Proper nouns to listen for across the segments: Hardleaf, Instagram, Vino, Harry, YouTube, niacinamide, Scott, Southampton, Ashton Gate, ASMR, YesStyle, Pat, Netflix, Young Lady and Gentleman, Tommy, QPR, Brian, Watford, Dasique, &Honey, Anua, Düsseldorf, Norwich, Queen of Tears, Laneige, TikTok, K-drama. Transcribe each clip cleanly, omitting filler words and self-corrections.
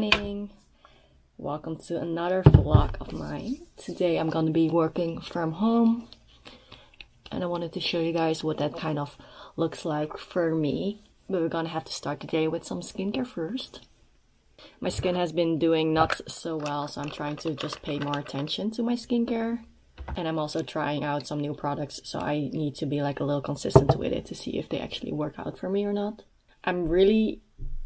morning. Welcome to another vlog of mine. Today I'm gonna be working from home and I wanted to show you guys what that kind of looks like for me, but we're gonna have to start the day with some skincare first. My skin has been doing not so well, so I'm trying to just pay more attention to my skincare, and I'm also trying out some new products, so I need to be like a little consistent with it to see if they actually work out for me or not. I'm really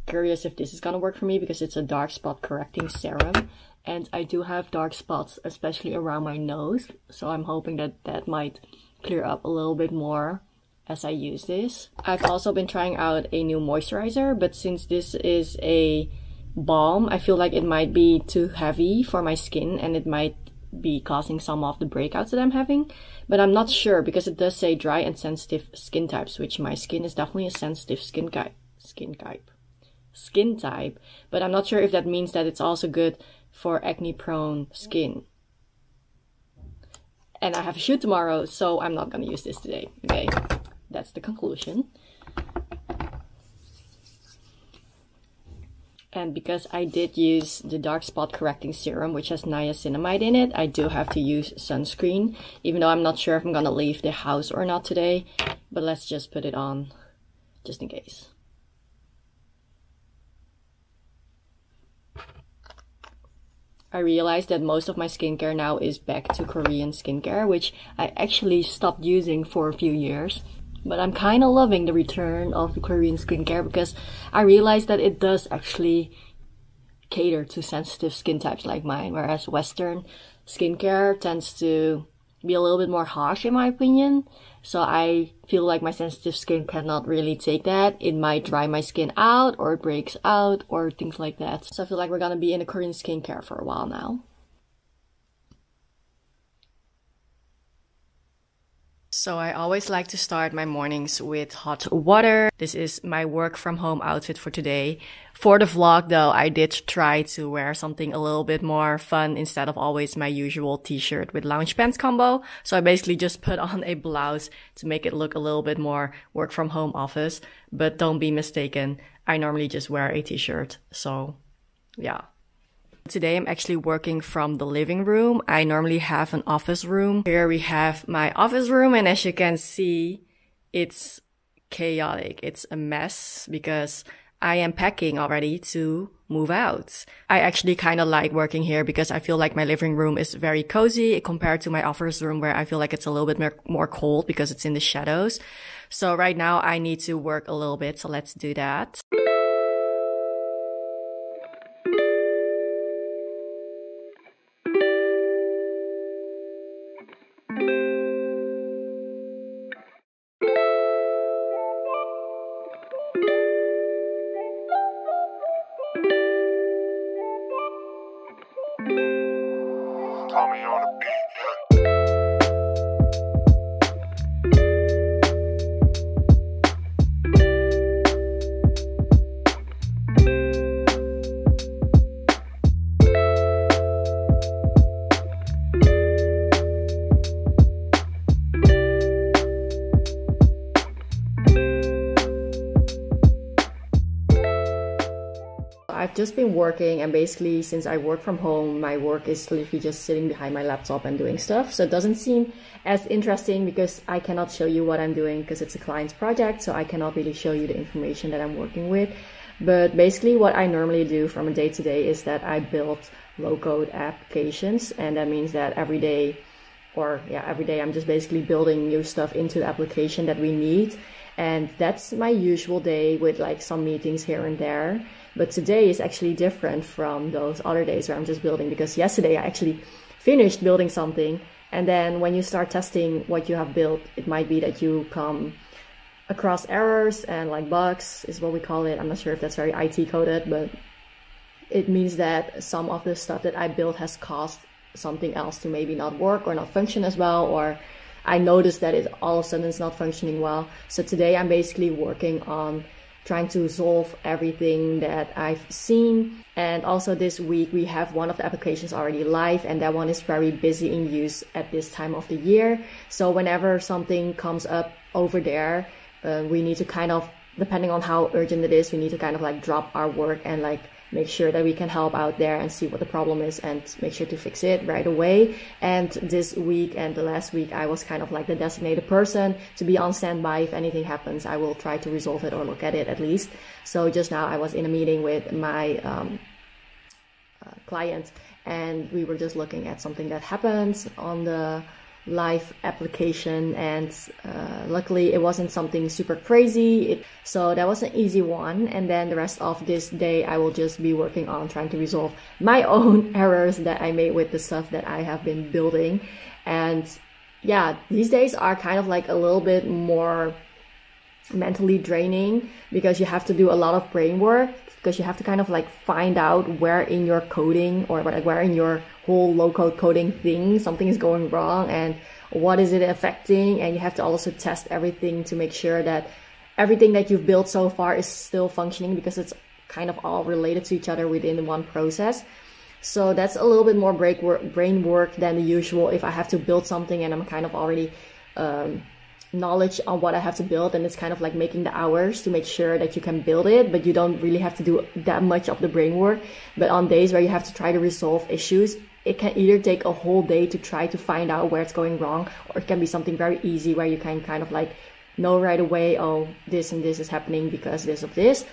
curious if this is gonna work for me because it's a dark spot correcting serum, and I do have dark spots, especially around my nose, so I'm hoping that that might clear up a little bit more as I use this. I've also been trying out a new moisturizer, but since this is a balm, I feel like it might be too heavy for my skin and it might be causing some of the breakouts that I'm having, but I'm not sure because it does say dry and sensitive skin types, which my skin is definitely a sensitive skin type, but I'm not sure if that means that it's also good for acne prone skin. And I have a shoot tomorrow, so I'm not gonna use this today. Okay, that's the conclusion. And because I did use the dark spot correcting serum, which has niacinamide in it, I do have to use sunscreen, even though I'm not sure if I'm gonna leave the house or not today, but let's just put it on just in case. I realized that most of my skincare now is back to Korean skincare, which I actually stopped using for a few years. But I'm kind of loving the return of the Korean skincare because I realized that it does actually cater to sensitive skin types like mine, whereas Western skincare tends to be a little bit more harsh in my opinion. So I feel like my sensitive skin cannot really take that. It might dry my skin out or it breaks out or things like that. So I feel like we're gonna be in a Korean skincare for a while now. So I always like to start my mornings with hot water. This is my work from home outfit for today. For the vlog though, I did try to wear something a little bit more fun instead of always my usual t-shirt with lounge pants combo. So I basically just put on a blouse to make it look a little bit more work from home office. But don't be mistaken, I normally just wear a t-shirt. So yeah. Today I'm actually working from the living room. I normally have an office room. Here we have my office room, and as you can see, it's chaotic. It's a mess because I am packing already to move out. I actually kind of like working here because I feel like my living room is very cozy compared to my office room, where I feel like it's a little bit more cold because it's in the shadows. So right now I need to work a little bit, so let's do that. I've just been working, and basically since I work from home, my work is literally just sitting behind my laptop and doing stuff, so it doesn't seem as interesting because I cannot show you what I'm doing because it's a client's project, so I cannot really show you the information that I'm working with. But basically what I normally do from a day to day is that I build low-code applications, and that means that every day I'm just basically building new stuff into the application that we need. And that's my usual day with like some meetings here and there. But today is actually different from those other days where I'm just building, because yesterday I actually finished building something. And then when you start testing what you have built, it might be that you come across errors and like bugs is what we call it. I'm not sure if that's very IT coded, but it means that some of the stuff that I built has caused something else to maybe not work or not function as well, or I noticed that it all of a sudden is not functioning well. So today I'm basically working on trying to solve everything that I've seen. And also this week we have one of the applications already live, and that one is very busy in use at this time of the year. So whenever something comes up over there, we need to kind of, depending on how urgent it is, we need to kind of like drop our work and like make sure that we can help out there and see what the problem is and make sure to fix it right away. And this week and the last week, I was kind of like the designated person to be on standby. If anything happens, I will try to resolve it or look at it at least. So just now I was in a meeting with my client, and we were just looking at something that happens on the live application, and luckily it wasn't something super crazy, so that was an easy one. And then the rest of this day I will just be working on trying to resolve my own errors that I made with the stuff that I have been building. And yeah, these days are kind of like a little bit more mentally draining, because you have to do a lot of brain work, because you have to kind of like find out where in your coding or where in your whole low-code coding thing something is going wrong and what is it affecting. And you have to also test everything to make sure that everything that you've built so far is still functioning, because it's kind of all related to each other within one process. So that's a little bit more brain work than the usual. If I have to build something and I'm kind of already knowledge on what I have to build, and it's kind of like making the hours to make sure that you can build it, but you don't really have to do that much of the brain work. But on days where you have to try to resolve issues, it can either take a whole day to try to find out where it's going wrong, or it can be something very easy where you can kind of like know right away, oh, this and this is happening because this of this.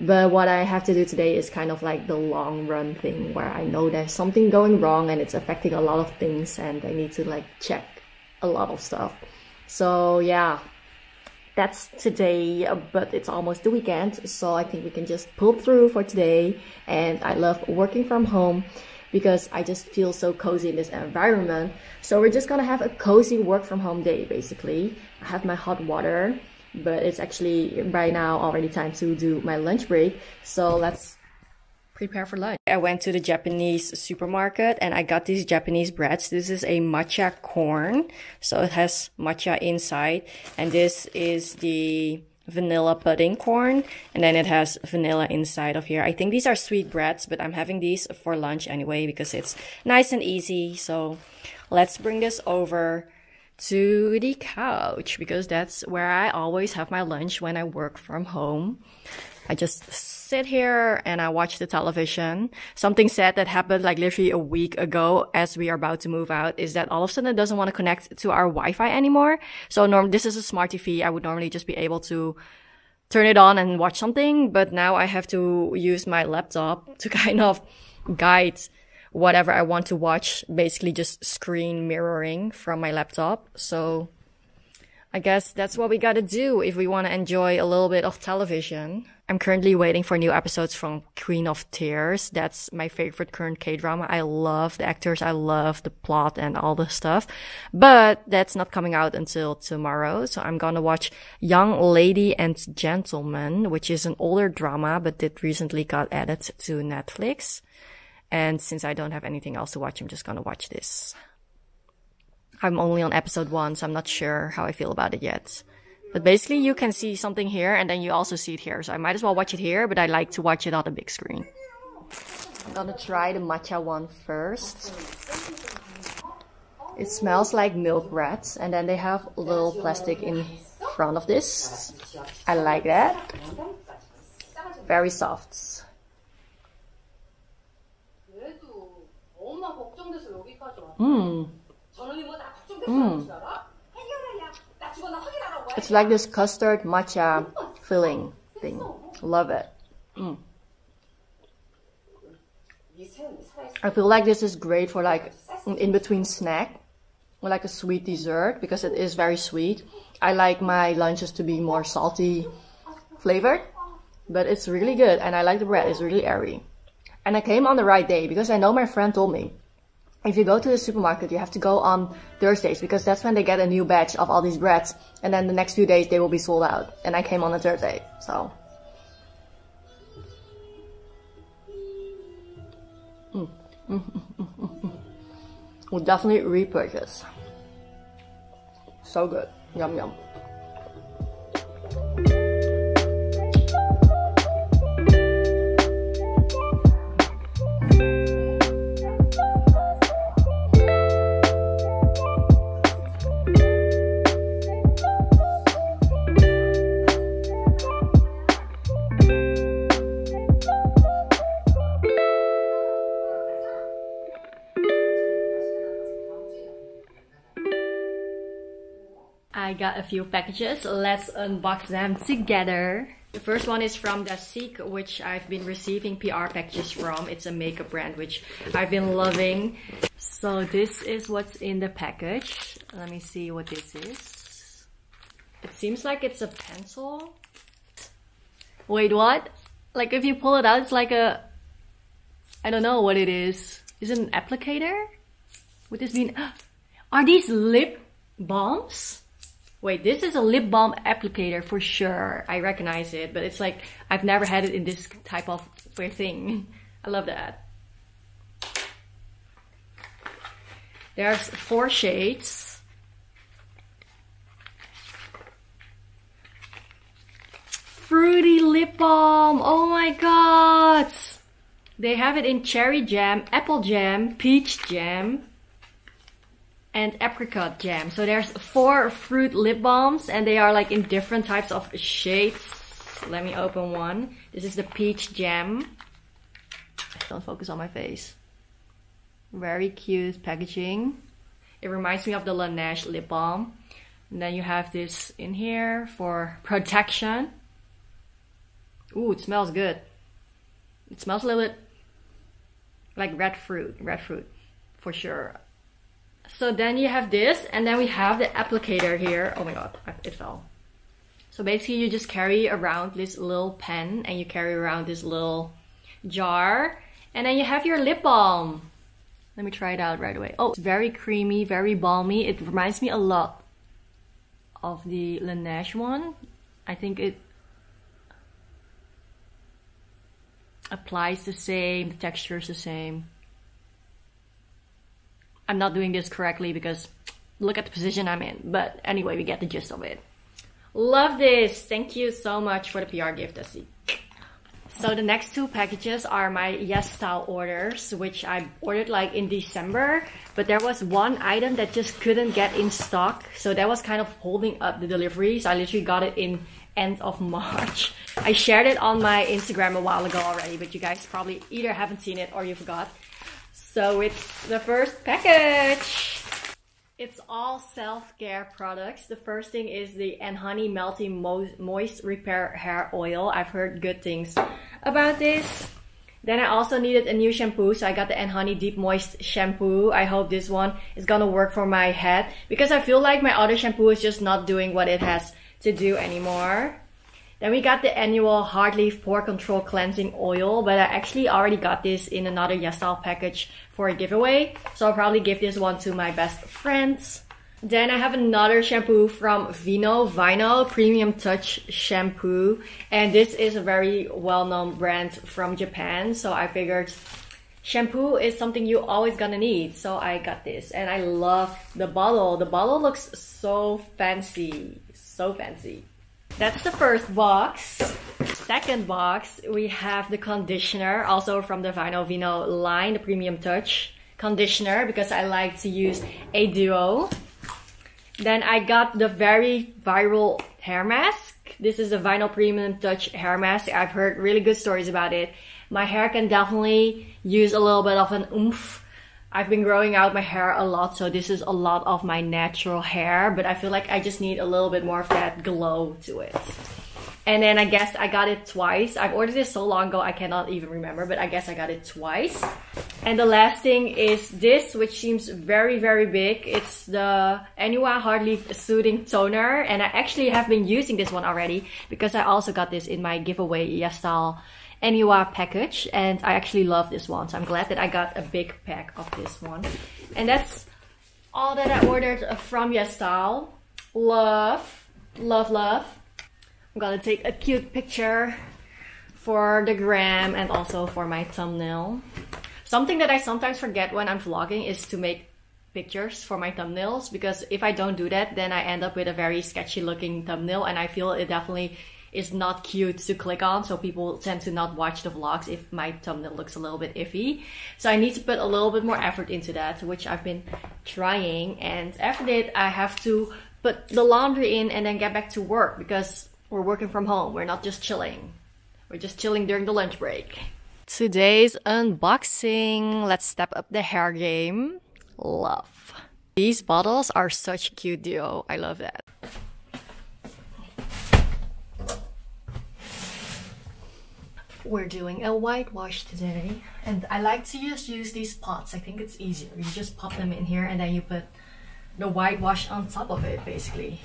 But what I have to do today is kind of like the long run thing, where I know there's something going wrong and it's affecting a lot of things, and I need to like check a lot of stuff. So yeah, that's today, but it's almost the weekend, so I think we can just pull through for today. And I love working from home because I just feel so cozy in this environment. So we're just gonna have a cozy work from home day, basically. I have my hot water, but it's actually right now already time to do my lunch break. So let's prepare for lunch. I went to the Japanese supermarket and I got these Japanese breads. This is a matcha corn, so it has matcha inside, and this is the vanilla pudding corn, and then it has vanilla inside of here. I think these are sweet breads, but I'm having these for lunch anyway because it's nice and easy. So let's bring this over to the couch, because that's where I always have my lunch when I work from home. I just sit here and I watch the television. Something sad that happened like literally a week ago as we are about to move out is that all of a sudden it doesn't want to connect to our Wi-Fi anymore. So this is a smart TV. I would normally just be able to turn it on and watch something, but now I have to use my laptop to kind of guide whatever I want to watch, basically just screen mirroring from my laptop. So I guess that's what we gotta do if we want to enjoy a little bit of television. I'm currently waiting for new episodes from Queen of Tears. That's my favorite current K-drama. I love the actors, I love the plot and all the stuff. But that's not coming out until tomorrow. So I'm gonna watch Young Lady and Gentleman, which is an older drama, but it recently got added to Netflix. And since I don't have anything else to watch, I'm just gonna watch this. I'm only on episode 1, so I'm not sure how I feel about it yet. But basically, you can see something here, and then you also see it here. So I might as well watch it here, but I like to watch it on the big screen. I'm gonna try the matcha one first. It smells like milk rats, and then they have a little plastic in front of this. I like that. Very soft. Mmm. Mm. It's like this custard matcha filling thing. Love it. Mm. I feel like this is great for like an in-between snack or like a sweet dessert, because it is very sweet. I like my lunches to be more salty flavored, but it's really good, and I like the bread. It's really airy. And I came on the right day, because I know my friend told me, if you go to the supermarket, you have to go on Thursdays, because that's when they get a new batch of all these breads, and then the next few days they will be sold out. And I came on a Thursday, so. Mm. We'll definitely repurchase. So good. Yum yum. I got a few packages. Let's unbox them together. The first one is from Dasique, which I've been receiving PR packages from. It's a makeup brand which I've been loving. So this is what's in the package. Let me see what this is. It seems like it's a pencil. Wait, what? Like if you pull it out, it's like a... I don't know what it is. Is it an applicator? Would this mean... Are these lip balms? Wait, this is a lip balm applicator for sure. I recognize it, but it's like I've never had it in this type of thing. I love that. There's 4 shades. Fruity lip balm. Oh my god. They have it in cherry jam, apple jam, peach jam, and apricot jam. So there's 4 fruit lip balms and they are like in different types of shades. Let me open one. This is the peach jam. Don't focus on my face. Very cute packaging. It reminds me of the Laneige lip balm. And then you have this in here for protection. Ooh, it smells good. It smells a little bit like red fruit for sure. So then you have this, and then we have the applicator here. Oh my god, it fell. So basically you just carry around this little pen and you carry around this little jar, and then you have your lip balm. Let me try it out right away. Oh, it's very creamy, very balmy. It reminds me a lot of the Laneige one. I think it applies the same, the texture is the same. I'm not doing this correctly because look at the position I'm in. But anyway, we get the gist of it. Love this. Thank you so much for the PR gift, Dasique. So the next 2 packages are my YesStyle orders, which I ordered like in December. But there was one item that just couldn't get in stock. So that was kind of holding up the delivery. So I literally got it in end of March. I shared it on my Instagram a while ago already, but you guys probably either haven't seen it or you forgot. So it's the first package. It's all self-care products. The first thing is the &Honey Melty Moist Repair Hair Oil. I've heard good things about this. Then I also needed a new shampoo, so I got the &Honey Deep Moist Shampoo. I hope this one is gonna work for my head, because I feel like my other shampoo is just not doing what it has to do anymore. Then we got the annual Hardleaf Pore Control Cleansing Oil, but I actually already got this in another YesStyle package for a giveaway, so I'll probably give this one to my best friends. Then I have another shampoo from Vino Premium Touch Shampoo, and this is a very well-known brand from Japan, so I figured shampoo is something you always gonna need, so I got this, and I love the bottle. The bottle looks so fancy, so fancy. That's the first box. Second box, we have the conditioner, also from the Vino line, the Premium Touch conditioner, because I like to use a duo. Then I got the very viral hair mask. This is the Vino Premium Touch hair mask. I've heard really good stories about it. My hair can definitely use a little bit of an oomph. I've been growing out my hair a lot, so this is a lot of my natural hair, but I feel like I just need a little bit more of that glow to it. And then I guess I got it twice. I've ordered this so long ago I cannot even remember, but I guess I got it twice. And the last thing is this, which seems very, very big. It's the Anua Hardleaf Soothing Toner, and I actually have been using this one already because I also got this in my giveaway YesStyle Anua package, and I actually love this one, so I'm glad that I got a big pack of this one. And that's all that I ordered from YesStyle. Love. I'm gonna take a cute picture for the gram and also for my thumbnail. Something that I sometimes forget when I'm vlogging is to make pictures for my thumbnails, because if I don't do that, then I end up with a very sketchy looking thumbnail, and I feel it definitely is not cute to click on, so people tend to not watch the vlogs if my thumbnail looks a little bit iffy. So I need to put a little bit more effort into that, which I've been trying, and after that I have to put the laundry in and then get back to work, because we're working from home, we're not just chilling. We're just chilling during the lunch break. Today's unboxing, let's step up the hair game. Love. These bottles are such a cute duo, I love that. We're doing a whitewash today, and I like to just use these pots. I think it's easier. You just pop them in here and then you put the whitewash on top of it, basically.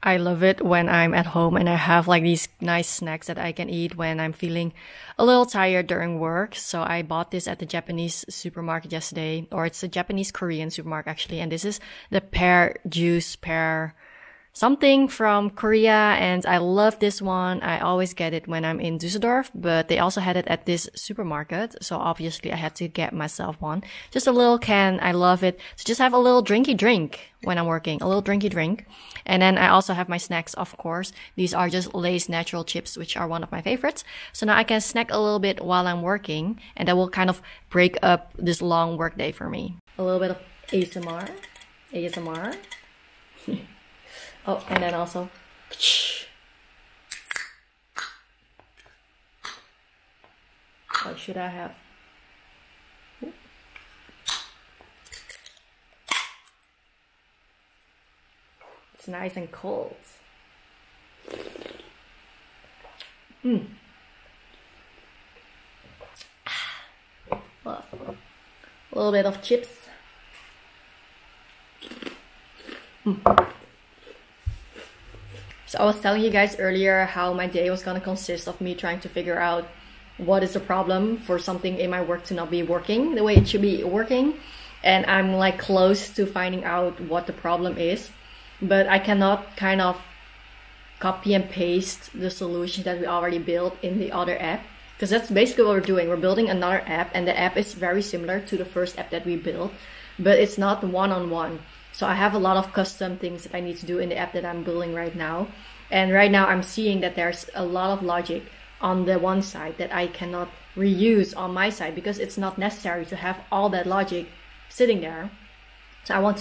I love it when I'm at home and I have like these nice snacks that I can eat when I'm feeling a little tired during work. So I bought this at the Japanese supermarket yesterday, or it's a Japanese-Korean supermarket actually. And this is the pear juice, pear something from Korea. And I love this one. I always get it when I'm in Düsseldorf, but they also had it at this supermarket. So obviously I had to get myself one. Just a little can. I love it. So just have a little drinky drink when I'm working, a little drinky drink. And then I also have my snacks, of course. These are just Lay's natural chips, which are one of my favorites. So now I can snack a little bit while I'm working, and that will kind of break up this long work day for me. A little bit of ASMR. ASMR. Oh, and then also... What should I have? Nice and cold. A little bit of chips. So I was telling you guys earlier how my day was gonna consist of me trying to figure out what is the problem for something in my work to not be working the way it should be working, and I'm like close to finding out what the problem is. But I cannot kind of copy and paste the solution that we already built in the other app, because that's basically what we're doing. We're building another app, and the app is very similar to the first app that we built, but it's not one-on-one. So I have a lot of custom things that I need to do in the app that I'm building right now. And right now I'm seeing that there's a lot of logic on the one side that I cannot reuse on my side, because it's not necessary to have all that logic sitting there. So I want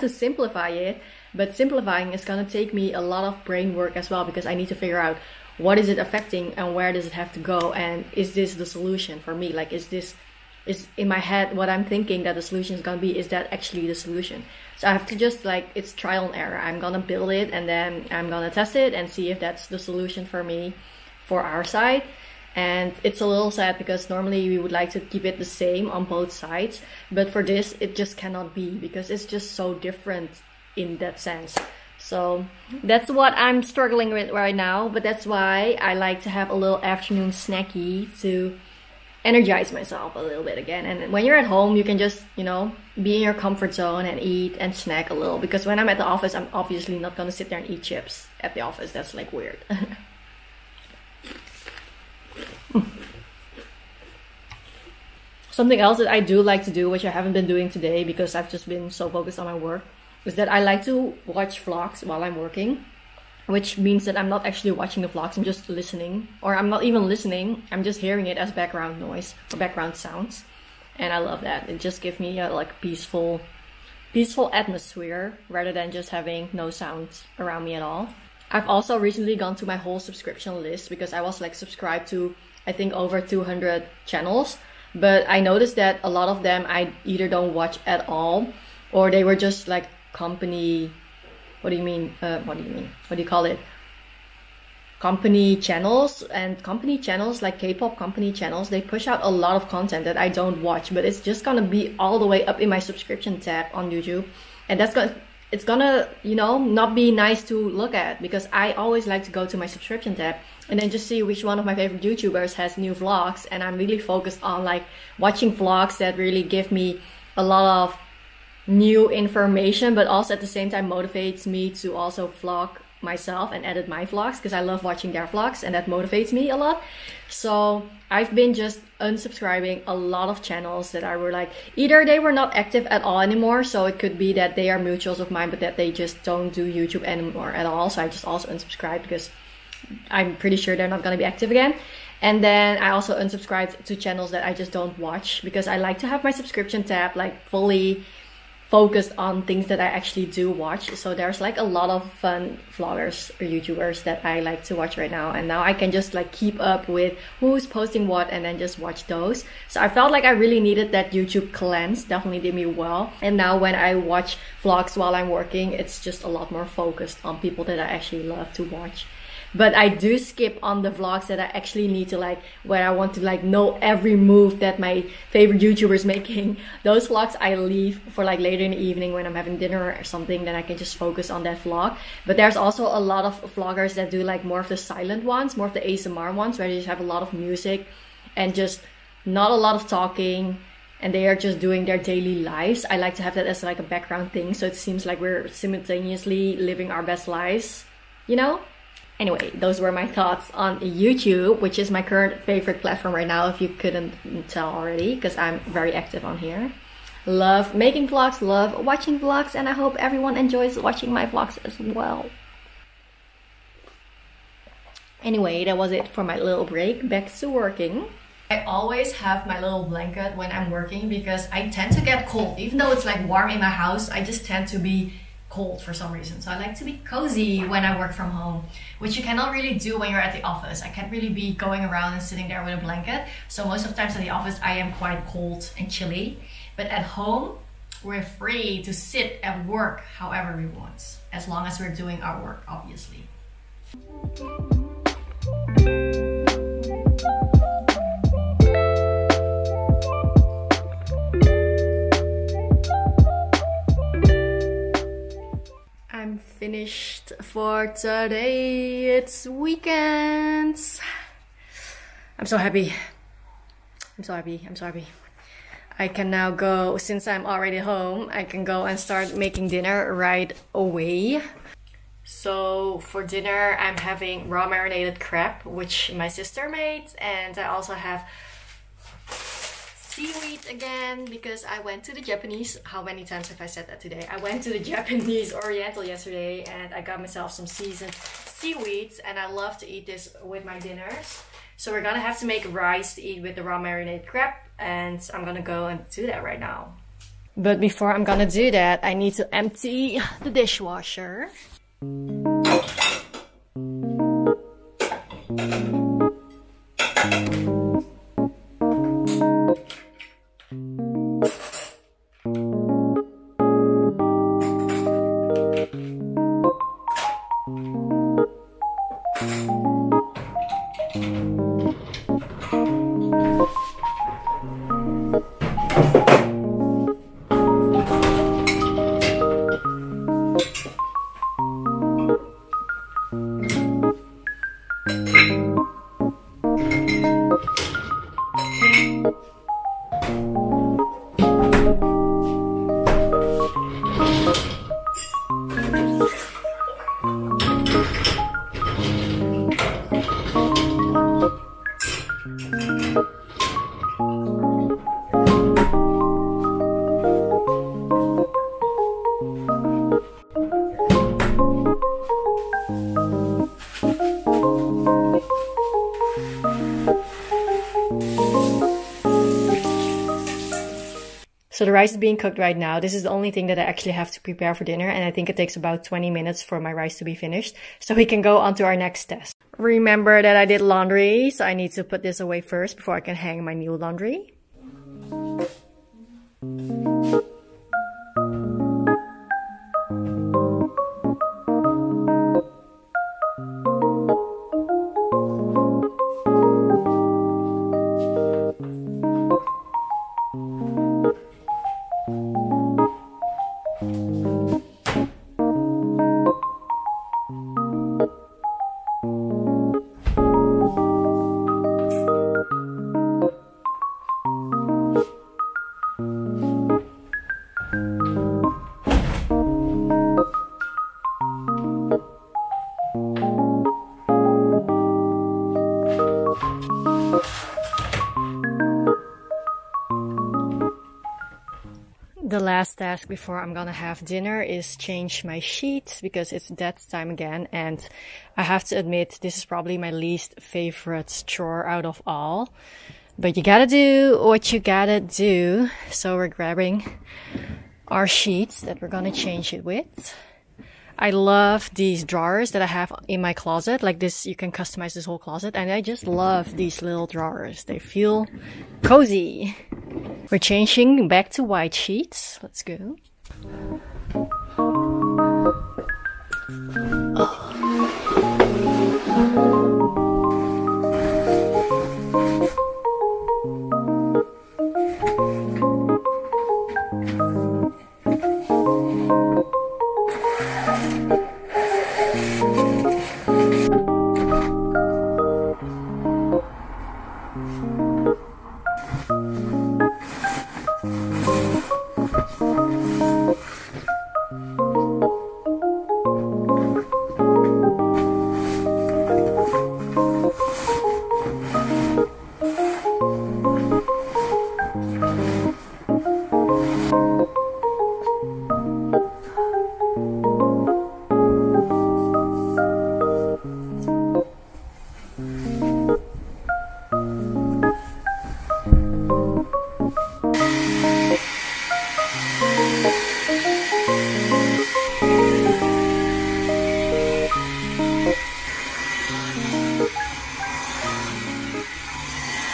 to simplify it, but simplifying is going to take me a lot of brain work as well, because I need to figure out what is it affecting and where does it have to go, and is this the solution for me? Like, is in my head what I'm thinking that the solution is going to be, is that actually the solution? So I have to just, like, it's trial and error. I'm going to build it and then I'm going to test it and see if that's the solution for me, for our side. And it's a little sad, because normally we would like to keep it the same on both sides, but for this it just cannot be, because it's just so different in that sense. So that's what I'm struggling with right now, but that's why I like to have a little afternoon snacky to energize myself a little bit again. And when you're at home, you can just, you know, be in your comfort zone and eat and snack a little, because when I'm at the office, I'm obviously not gonna sit there and eat chips at the office. That's like weird. Something else that I do like to do, which I haven't been doing today because I've just been so focused on my work, is that I like to watch vlogs while I'm working, which means that I'm not actually watching the vlogs, I'm just listening, or I'm not even listening, I'm just hearing it as background noise or background sounds. And I love that. It just gives me a like peaceful atmosphere rather than just having no sounds around me at all. I've also recently gone to my whole subscription list, because I was like subscribed to, I think, over 200 channels. But I noticed that a lot of them I either don't watch at all, or they were just like company, company channels. And company channels, like K-pop company channels, they push out a lot of content that I don't watch, but it's just gonna be all the way up in my subscription tab on YouTube. And that's gonna it's gonna, you know, not be nice to look at, because I always like to go to my subscription tab and then just see which one of my favorite YouTubers has new vlogs, and I'm really focused on like watching vlogs that really give me a lot of new information, but also at the same time motivates me to also vlog myself and edit my vlogs, because I love watching their vlogs and that motivates me a lot. So I've been just unsubscribing a lot of channels that I were like, either they were not active at all anymore, so it could be that they are mutuals of mine, but that they just don't do YouTube anymore at all, so I just also unsubscribed because I'm pretty sure they're not going to be active again. And then I also unsubscribed to channels that I just don't watch, because I like to have my subscription tab like fully focused on things that I actually do watch. So there's like a lot of fun vloggers or YouTubers that I like to watch right now, and now I can just like keep up with who's posting what and then just watch those. So I felt like I really needed that YouTube cleanse. Definitely did me well. And now when I watch vlogs while I'm working, it's just a lot more focused on people that I actually love to watch. But I do skip on the vlogs that I actually need to like, where I want to like know every move that my favorite YouTuber is making. Those vlogs I leave for like later in the evening when I'm having dinner or something, then I can just focus on that vlog. But there's also a lot of vloggers that do like more of the silent ones, more of the ASMR ones, where they just have a lot of music and just not a lot of talking, and they are just doing their daily lives. I like to have that as like a background thing, so it seems like we're simultaneously living our best lives, you know? Anyway, those were my thoughts on YouTube, which is my current favorite platform right now, if you couldn't tell already, because I'm very active on here. Love making vlogs, love watching vlogs, and I hope everyone enjoys watching my vlogs as well. Anyway, that was it for my little break. Back to working. I always have my little blanket when I'm working because I tend to get cold. Even though it's like warm in my house, I just tend to be cold for some reason. So I like to be cozy when I work from home, which you cannot really do when you're at the office. I can't really be going around and sitting there with a blanket. So most of the times at the office, I am quite cold and chilly. But at home, we're free to sit and work however we want, as long as we're doing our work, obviously. I'm finished for today. It's weekends. I'm so happy. I'm so happy. I'm so happy. I can now go, since I'm already home, I can go and start making dinner right away. So for dinner, I'm having raw marinated crab, which my sister made, and I also have seaweed again, because I went to the Japanese, how many times have I said that today? I went to the Japanese Oriental yesterday and I got myself some seasoned seaweeds, and I love to eat this with my dinners. So we're gonna have to make rice to eat with the raw marinated crab, and I'm gonna go and do that right now. But before I'm gonna do that, I need to empty the dishwasher. So the rice is being cooked right now. This is the only thing that I actually have to prepare for dinner, and I think it takes about 20 minutes for my rice to be finished. So we can go on to our next test. Remember that I did laundry, so I need to put this away first before I can hang my new laundry. The last task before I'm gonna have dinner is change my sheets because it's that time again, and I have to admit this is probably my least favorite chore out of all. But you gotta do what you gotta do. So we're grabbing our sheets that we're gonna change it with. I love these drawers that I have in my closet. Like this, you can customize this whole closet. And I just love these little drawers. They feel cozy. We're changing back to white sheets. Let's go.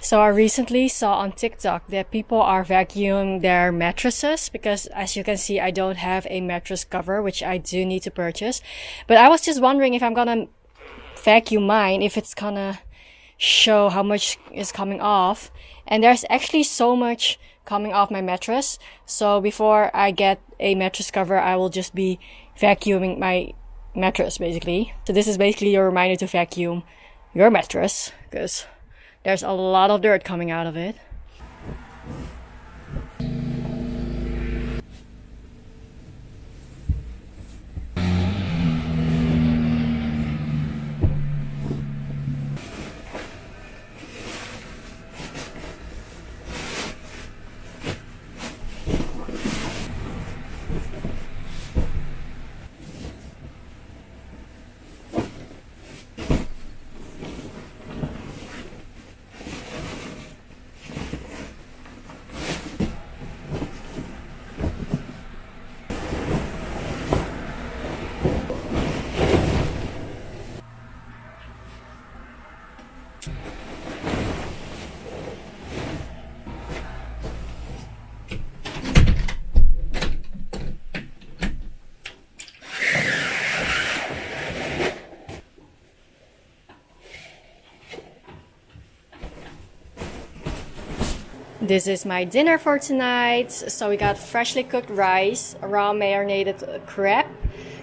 So I recently saw on TikTok that people are vacuuming their mattresses because, as you can see, I don't have a mattress cover, which I do need to purchase. But I was just wondering if I'm gonna vacuum mine, if it's gonna show how much is coming off. And there's actually so much coming off my mattress. So before I get a mattress cover, I will just be vacuuming my mattress, basically. So this is basically a reminder to vacuum your mattress, because there's a lot of dirt coming out of it. This is my dinner for tonight. So we got freshly cooked rice, raw marinated crab.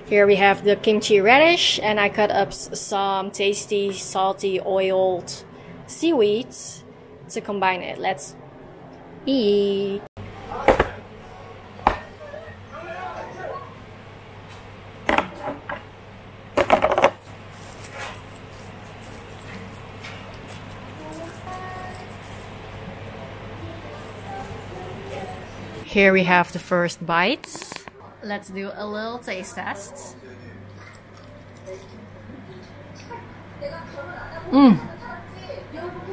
Here we have the kimchi radish, and I cut up some tasty, salty, oiled seaweed to combine it. Let's eat. Here we have the first bites. Let's do a little taste test. Mmm.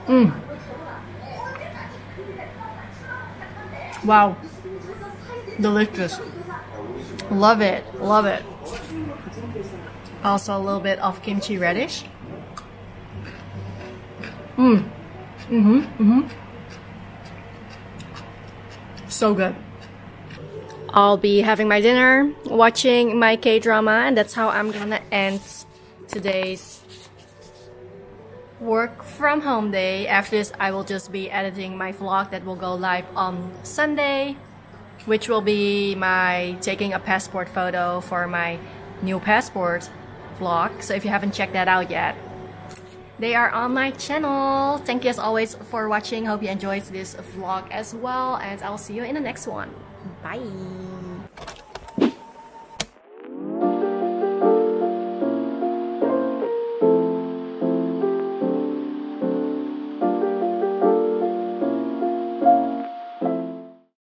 Mmm. Wow. Delicious. Love it. Love it. Also a little bit of kimchi radish. Mmm. Mm-hmm. Mm-hmm. So good. I'll be having my dinner, watching my K-drama, and that's how I'm gonna end today's work from home day. After this, I will just be editing my vlog that will go live on Sunday, which will be my taking a passport photo for my new passport vlog. So if you haven't checked that out yet, they are on my channel. Thank you as always for watching. Hope you enjoyed this vlog as well, and I'll see you in the next one. Bye!